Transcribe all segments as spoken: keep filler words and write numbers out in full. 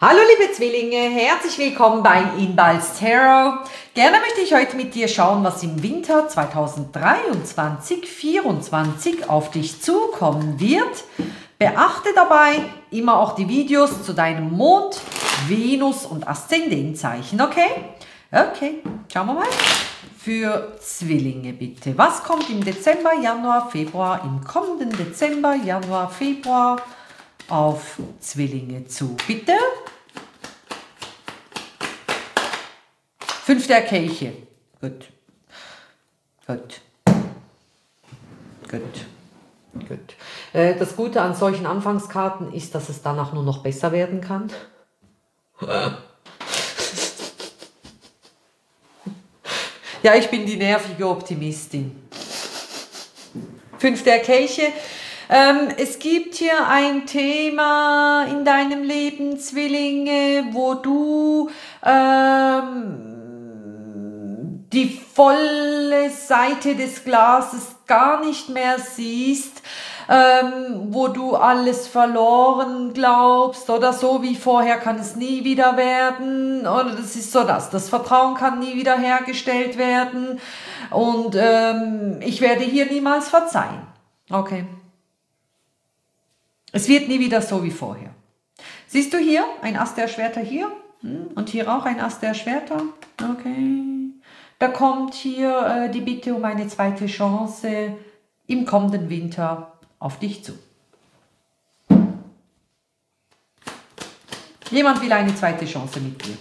Hallo liebe Zwillinge, herzlich willkommen bei Inbals Tarot. Gerne möchte ich heute mit dir schauen, was im Winter zwanzig dreiundzwanzig vierundzwanzig auf dich zukommen wird. Beachte dabei immer auch die Videos zu deinem Mond, Venus und Aszendentzeichen, okay? Okay, schauen wir mal. Für Zwillinge bitte. Was kommt im Dezember, Januar, Februar, im kommenden Dezember, Januar, Februar auf Zwillinge zu, bitte? Fünf der Kelche. Gut. Gut. Gut. Gut. Äh, das Gute an solchen Anfangskarten ist, dass es danach nur noch besser werden kann. Ja, ich bin die nervige Optimistin. Fünf der Kelche. Ähm, es gibt hier ein Thema in deinem Leben, Zwillinge, wo du ähm, die volle Seite des Glases gar nicht mehr siehst, ähm, wo du alles verloren glaubst oder so wie vorher kann es nie wieder werden oder das ist so das, das Vertrauen kann nie wieder hergestellt werden und ähm, ich werde hier niemals verzeihen. Okay. Es wird nie wieder so wie vorher. Siehst du hier ein Ast der Schwerter hier und hier auch ein Ast der Schwerter. Okay. Da kommt hier äh, die Bitte um eine zweite Chance im kommenden Winter auf dich zu. Jemand will eine zweite Chance mit dir.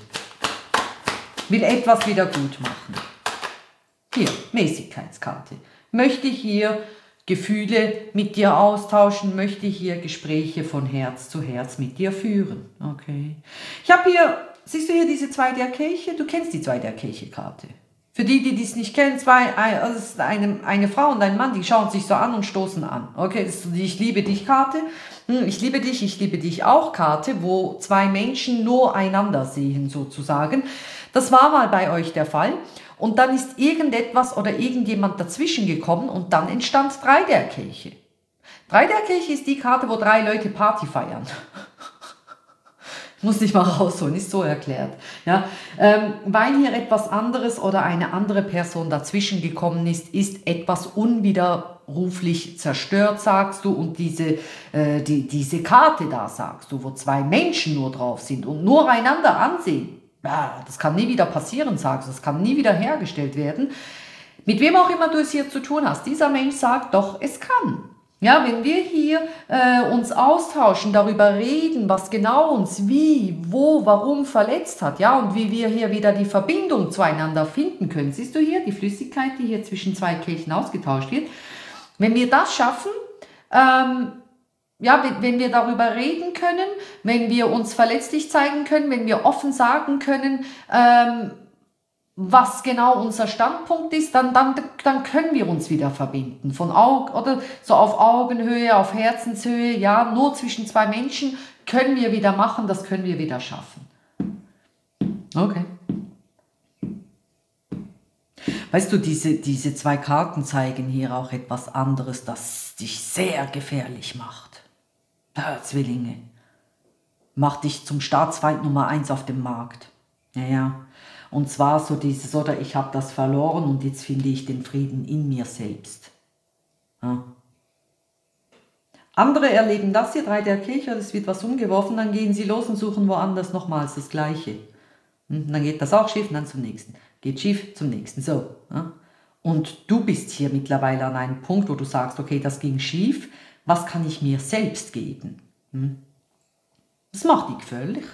Will etwas wieder gut machen. Hier, Mäßigkeitskarte. Möchte hier Gefühle mit dir austauschen, möchte hier Gespräche von Herz zu Herz mit dir führen. Okay. Ich habe hier, siehst du hier diese zwei der Kirche? Du kennst die zwei der Kirche-Karte. Für die, die dies nicht kennen, zwei, also ist eine, eine Frau und ein Mann, die schauen sich so an und stoßen an. Okay, das ist die Ich liebe dich Karte. Ich liebe dich, ich liebe dich auch Karte, wo zwei Menschen nur einander sehen sozusagen. Das war mal bei euch der Fall. Und dann ist irgendetwas oder irgendjemand dazwischen gekommen und dann entstand drei der Kelche. Drei der Kelche ist die Karte, wo drei Leute Party feiern. Muss nicht mal rausholen, ist so erklärt. Ja, ähm, weil hier etwas anderes oder eine andere Person dazwischen gekommen ist, ist etwas unwiderruflich zerstört, sagst du. Und diese, äh, die, diese Karte da, sagst du, wo zwei Menschen nur drauf sind und nur einander ansehen. Das kann nie wieder passieren, sagst du, das kann nie wieder hergestellt werden. Mit wem auch immer du es hier zu tun hast, dieser Mensch sagt doch, es kann. Ja, wenn wir hier äh, uns austauschen, darüber reden, was genau uns wie, wo, warum verletzt hat, ja, und wie wir hier wieder die Verbindung zueinander finden können. Siehst du hier die Flüssigkeit, die hier zwischen zwei Kelchen ausgetauscht wird? Wenn wir das schaffen, ähm, ja, wenn wir darüber reden können, wenn wir uns verletzlich zeigen können, wenn wir offen sagen können, ähm, was genau unser Standpunkt ist, dann, dann, dann können wir uns wieder verbinden. Von Augen oder so auf Augenhöhe, auf Herzenshöhe, ja, nur zwischen zwei Menschen können wir wieder machen, das können wir wieder schaffen. Okay. Weißt du, diese, diese zwei Karten zeigen hier auch etwas anderes, das dich sehr gefährlich macht. Zwillinge, mach dich zum Staatsfeind Nummer eins auf dem Markt. Naja, und zwar so dieses, oder ich habe das verloren und jetzt finde ich den Frieden in mir selbst. Ja. Andere erleben das hier, drei der Kirche, es wird was umgeworfen, dann gehen sie los und suchen woanders nochmals das Gleiche. Und dann geht das auch schief und dann zum nächsten. Geht schief, zum nächsten, so. Ja. Und du bist hier mittlerweile an einem Punkt, wo du sagst, okay, das ging schief, was kann ich mir selbst geben? Hm? Das macht dich völlig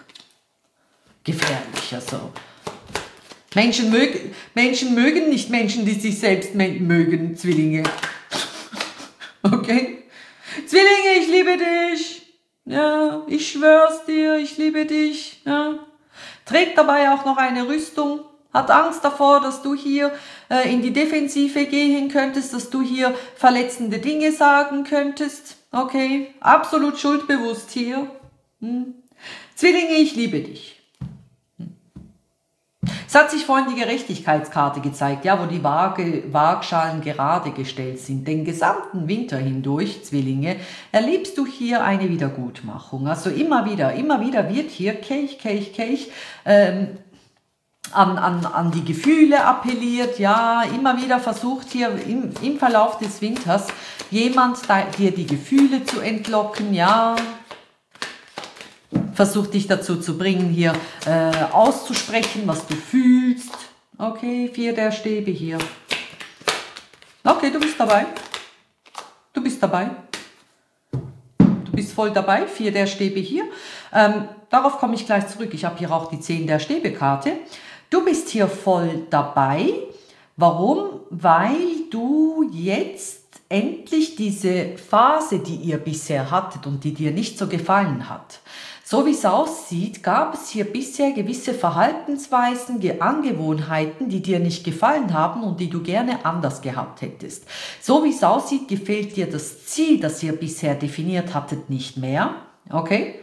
gefährlich. Also. Menschen, mög Menschen mögen nicht Menschen, die sich selbst mögen, Zwillinge. Okay? Zwillinge, ich liebe dich. Ja, ich schwör's dir, ich liebe dich. Ja. Trägt dabei auch noch eine Rüstung. Hat Angst davor, dass du hier äh, in die Defensive gehen könntest, dass du hier verletzende Dinge sagen könntest. Okay, absolut schuldbewusst hier. Hm. Zwillinge, ich liebe dich. Es hat sich vorhin die Gerechtigkeitskarte gezeigt, ja, wo die Waage, Waagschalen gerade gestellt sind. Den gesamten Winter hindurch, Zwillinge, erlebst du hier eine Wiedergutmachung. Also immer wieder, immer wieder wird hier Kelch, Kelch, Kelch ähm, an, an, an die Gefühle appelliert. Ja, immer wieder versucht hier im, im Verlauf des Winters jemand dir die Gefühle zu entlocken, ja. Versucht dich dazu zu bringen, hier äh, auszusprechen, was du fühlst. Okay, vier der Stäbe hier. Okay, du bist dabei. Du bist dabei. Du bist voll dabei, vier der Stäbe hier. Ähm, darauf komme ich gleich zurück. Ich habe hier auch die zehn der Stäbe-Karte. Du bist hier voll dabei. Warum? Weil du jetzt endlich diese Phase, die ihr bisher hattet und die dir nicht so gefallen hat. So wie es aussieht, gab es hier bisher gewisse Verhaltensweisen, Angewohnheiten, die dir nicht gefallen haben und die du gerne anders gehabt hättest. So wie es aussieht, gefällt dir das Ziel, das ihr bisher definiert hattet, nicht mehr. Okay?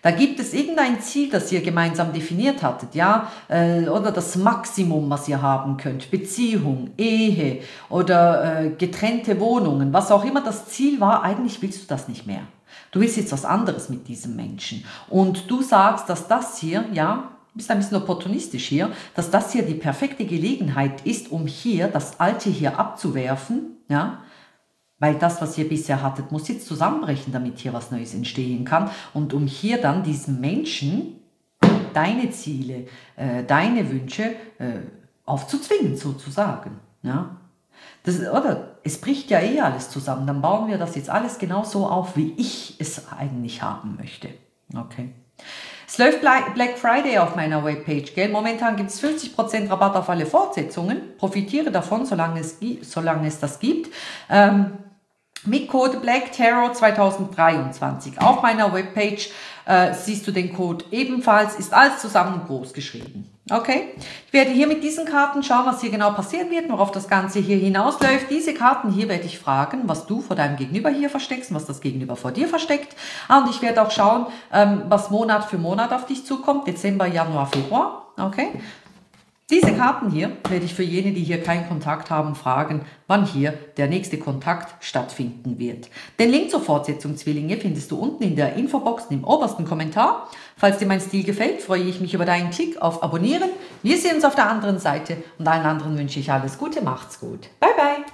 Da gibt es irgendein Ziel, das ihr gemeinsam definiert hattet, ja, äh, oder das Maximum, was ihr haben könnt, Beziehung, Ehe oder äh, getrennte Wohnungen, was auch immer das Ziel war, eigentlich willst du das nicht mehr. Du willst jetzt was anderes mit diesem Menschen und du sagst, dass das hier, ja, du bist ein bisschen opportunistisch hier, dass das hier die perfekte Gelegenheit ist, um hier das Alte hier abzuwerfen, ja, weil das, was ihr bisher hattet, muss jetzt zusammenbrechen, damit hier was Neues entstehen kann. Und um hier dann diesem Menschen deine Ziele, äh, deine Wünsche äh, aufzuzwingen, sozusagen. Ja? Das, oder? Es bricht ja eh alles zusammen. Dann bauen wir das jetzt alles genau so auf, wie ich es eigentlich haben möchte. Okay. Es läuft Black Friday auf meiner Webpage, gell? Momentan gibt es fünfzig Prozent Rabatt auf alle Fortsetzungen. Profitiere davon, solange es, solange es das gibt. Ähm, Mit Code Black Tarot zwanzig dreiundzwanzig. Auf meiner Webpage äh, siehst du den Code ebenfalls, ist alles zusammen groß geschrieben. Okay? Ich werde hier mit diesen Karten schauen, was hier genau passieren wird, worauf das Ganze hier hinausläuft. Diese Karten hier werde ich fragen, was du vor deinem Gegenüber hier versteckst und was das Gegenüber vor dir versteckt. Ah, und ich werde auch schauen, ähm, was Monat für Monat auf dich zukommt. Dezember, Januar, Februar. Okay? Diese Karten hier werde ich für jene, die hier keinen Kontakt haben, fragen, wann hier der nächste Kontakt stattfinden wird. Den Link zur Fortsetzung Zwillinge findest du unten in der Infobox und im obersten Kommentar. Falls dir mein Stil gefällt, freue ich mich über deinen Klick auf Abonnieren. Wir sehen uns auf der anderen Seite und allen anderen wünsche ich alles Gute, macht's gut. Bye, bye.